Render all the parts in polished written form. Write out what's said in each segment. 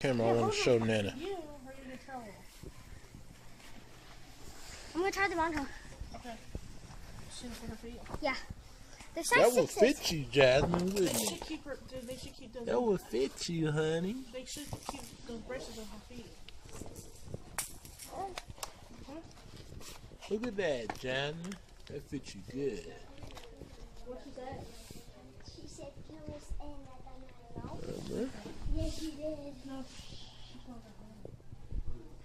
Camera, I want to show Nana. You are in trouble. I'm going to try the wrong hole. Okay. Yeah. That will fit you, Jasmine, wouldn't it? They should keep those. That will fit you, honey. They should keep those braces on her feet. Look at that, Jasmine. That fits you good. What she said? She said it was in that bag. Remember? Yes, she did. No, she called her home.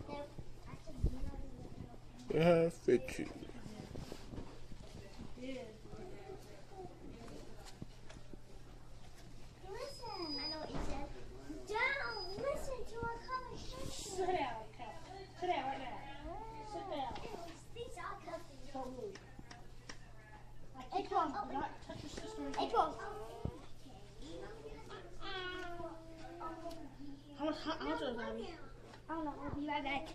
No, I can't. That fits you. How much is that? I don't know. I'll be right back.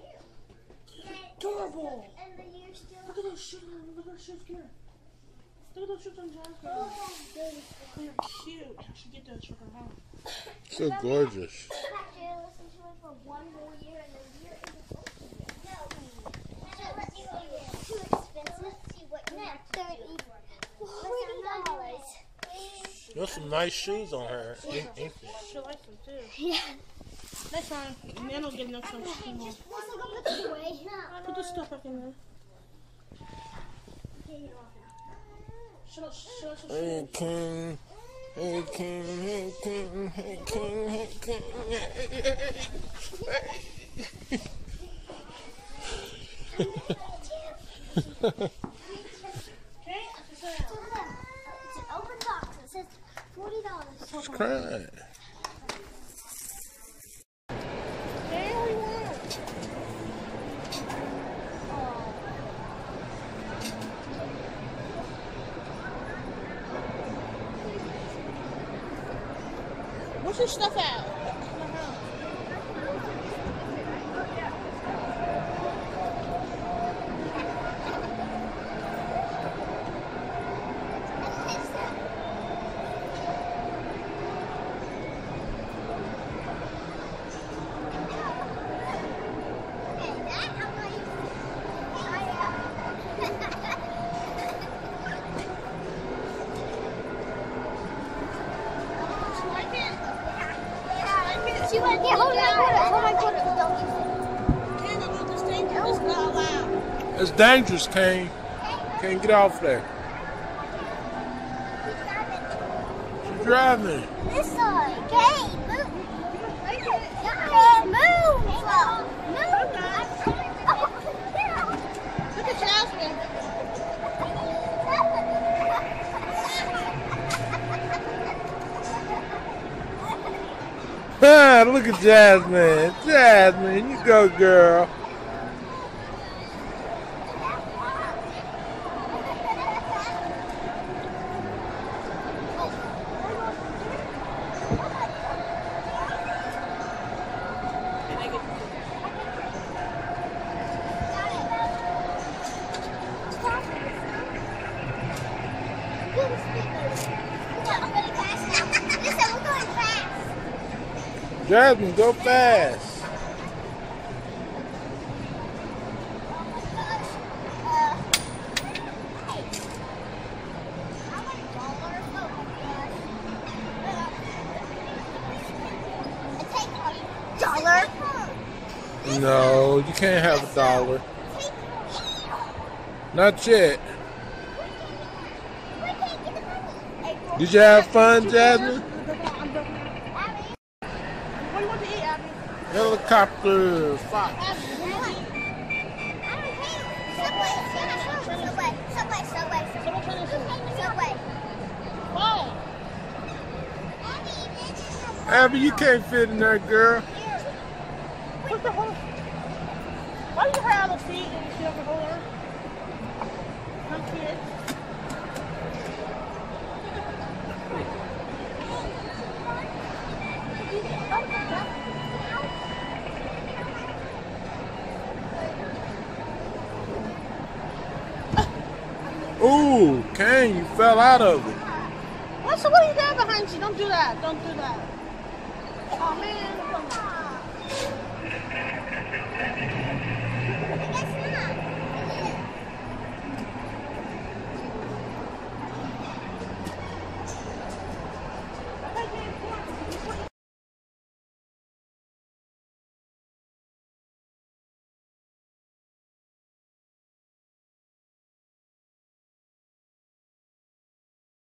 Adorable! Look at those shoes. Look at those shoes here. Look at those shoes on Jasmine. They're cute. I should get those for her mom. So gorgeous. There's some nice shoes on her. Yeah. She'll like them too. Yeah. That's fine. Nana will give no time to come on. Put the stuff back in there. Hey, King. Hey, King. Hey, King. Hey, King. Hey, King. Hey, King. She's crying. What's your stuff out? Yeah, hold it, hold it, hold it. Kane, I want this dangerous. It's not allowed. It's dangerous, Kane. Kane, get off there. She's driving. This side. Kane, move. Kane, move. Move. Look at Jasmine. Ah, look at Jasmine. Jasmine, you go, girl. Jasmine, go fast. Dollar? No, you can't have $1. Not yet. Did you have fun, Jasmine? Helicopter, fox. Subway. Abby, you can't fit in there, girl. Why do you have a seat and she doesn't hold her? Come, kids. Ooh, Kane, you fell out of it. What are you doing behind you? Don't do that. Don't do that. Oh, man.